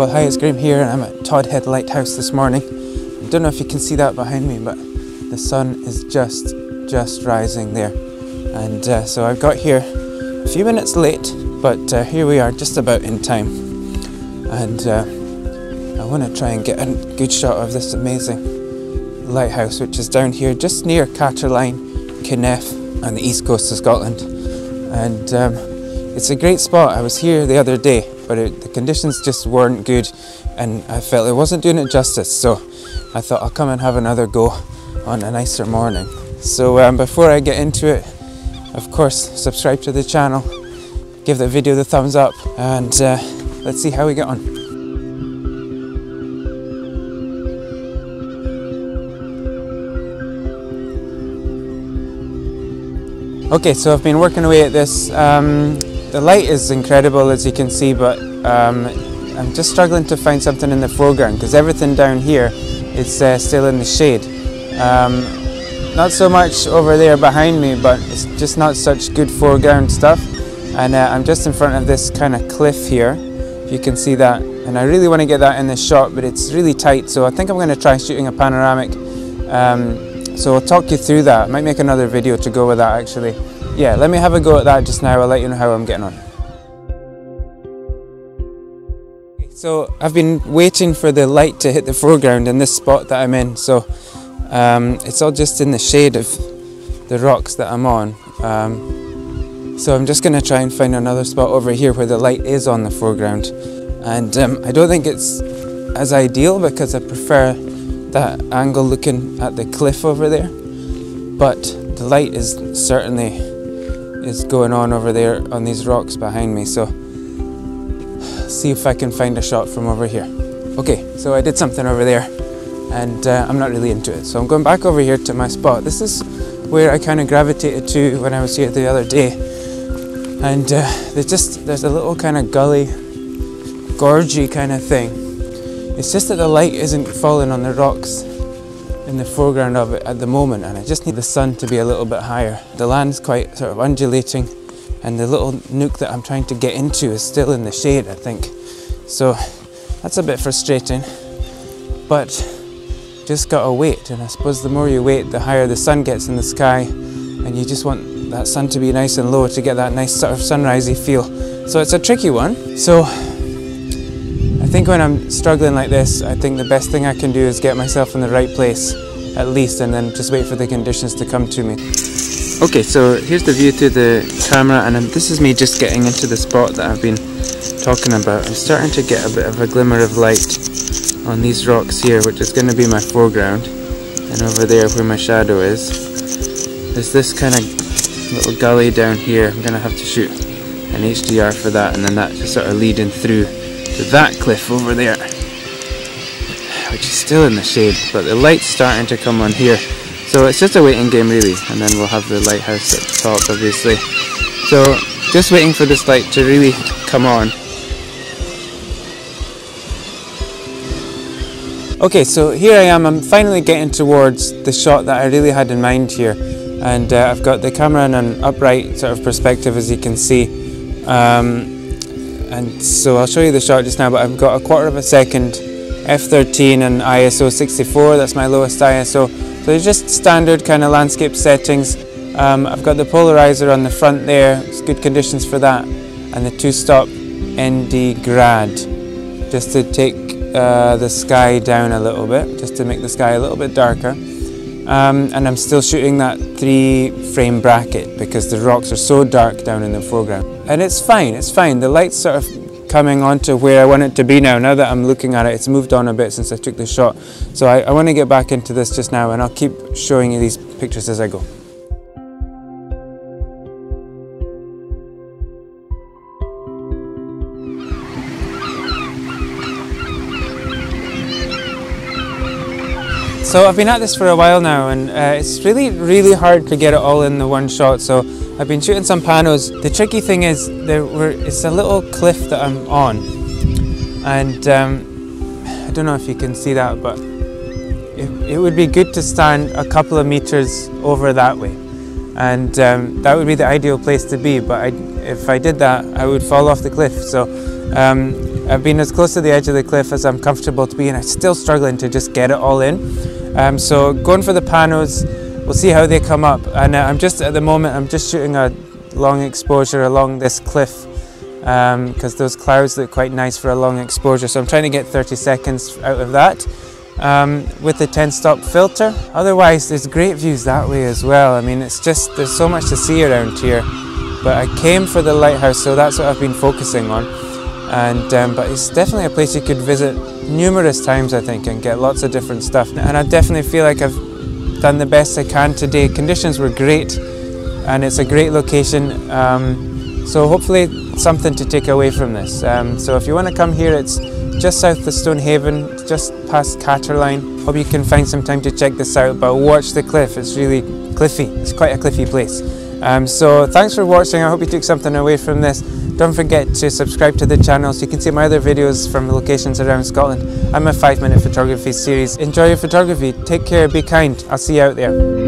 Well, hi, it's Graham here and I'm at Todhead Lighthouse this morning. I don't know if you can see that behind me, but the sun is just rising there. And so I got here a few minutes late, but here we are just about in time. And I want to try and get a good shot of this amazing lighthouse, which is down here just near Catterline, Kineff and the east coast of Scotland. And it's a great spot. I was here the other day, but the conditions just weren't good and I felt it wasn't doing it justice, so I thought I'll come and have another go on a nicer morning. So before I get into it, of course, subscribe to the channel, give the video the thumbs up, and let's see how we get on. Okay, so I've been working away at this. The light is incredible, as you can see, but I'm just struggling to find something in the foreground because everything down here is still in the shade. Not so much over there behind me, but it's just not such good foreground stuff. And I'm just in front of this kind of cliff here, if you can see that. And I really want to get that in the shot, but it's really tight, so I think I'm going to try shooting a panoramic. So I'll talk you through that. I might make another video to go with that, actually. Yeah, let me have a go at that just now. I'll let you know how I'm getting on. So I've been waiting for the light to hit the foreground in this spot that I'm in. So it's all just in the shade of the rocks that I'm on. So I'm just going to try and find another spot over here where the light is on the foreground. And I don't think it's as ideal because I prefer that angle looking at the cliff over there. But the light is certainly going on over there on these rocks behind me, so see if I can find a shot from over here. Okay, so I did something over there and I'm not really into it, so I'm going back over here to my spot. This is where I kind of gravitated to when I was here the other day, and there's a little kind of gully, gorgy kind of thing. It's just that the light isn't falling on the rocks in the foreground of it at the moment, and I just need the sun to be a little bit higher. The land's quite sort of undulating and the little nook that I'm trying to get into is still in the shade, I think. So that's a bit frustrating, but just gotta wait, and I suppose the more you wait, the higher the sun gets in the sky, and you just want that sun to be nice and low to get that nice sort of sunrisey feel. So it's a tricky one. So I think when I'm struggling like this, I think the best thing I can do is get myself in the right place at least, and then just wait for the conditions to come to me. Okay, so here's the view through the camera, and this is me just getting into the spot that I've been talking about. I'm starting to get a bit of a glimmer of light on these rocks here, which is going to be my foreground, and over there where my shadow is, there's this kind of little gully down here. I'm going to have to shoot an HDR for that, and then that just sort of leading through to that cliff over there, which is still in the shade, but the light's starting to come on here. So it's just a waiting game really, and then we'll have the lighthouse at the top, obviously. So just waiting for this light to really come on. Okay, so here I am. I'm finally getting towards the shot that I really had in mind here, and I've got the camera in an upright sort of perspective, as you can see. And so I'll show you the shot just now, but I've got a quarter of a second, f/13 and ISO 64, that's my lowest ISO. So they're just standard kind of landscape settings. I've got the polarizer on the front there, it's good conditions for that, and the two-stop ND grad, just to take the sky down a little bit, just to make the sky a little bit darker. And I'm still shooting that 3-frame bracket because the rocks are so dark down in the foreground. And it's fine, it's fine. The light's sort of coming onto where I want it to be now. Now that I'm looking at it, it's moved on a bit since I took the shot. So I want to get back into this just now, and I'll keep showing you these pictures as I go. So I've been at this for a while now, and it's really hard to get it all in the one shot, so I've been shooting some panos. The tricky thing is it's a little cliff that I'm on, and I don't know if you can see that, but it would be good to stand a couple of meters over that way, and that would be the ideal place to be, but if I did that I would fall off the cliff. So I've been as close to the edge of the cliff as I'm comfortable to be, and I'm still struggling to just get it all in. So going for the panos, we'll see how they come up. And at the moment I'm just shooting a long exposure along this cliff, because those clouds look quite nice for a long exposure. So I'm trying to get 30 seconds out of that with the 10-stop filter. Otherwise, there's great views that way as well. I mean, it's just, there's so much to see around here. But I came for the lighthouse, so that's what I've been focusing on. And but it's definitely a place you could visit numerous times, I think, and get lots of different stuff. And I definitely feel like I've done the best I can today. Conditions were great, and it's a great location. So hopefully something to take away from this. So if you want to come here, it's just south of Stonehaven, just past Catterline. Hope you can find some time to check this out, but watch the cliff. It's really cliffy. It's quite a cliffy place. So thanks for watching. I hope you took something away from this. Don't forget to subscribe to the channel so you can see my other videos from locations around Scotland. I'm a 5-minute photography series. Enjoy your photography. Take care. Be kind. I'll see you out there.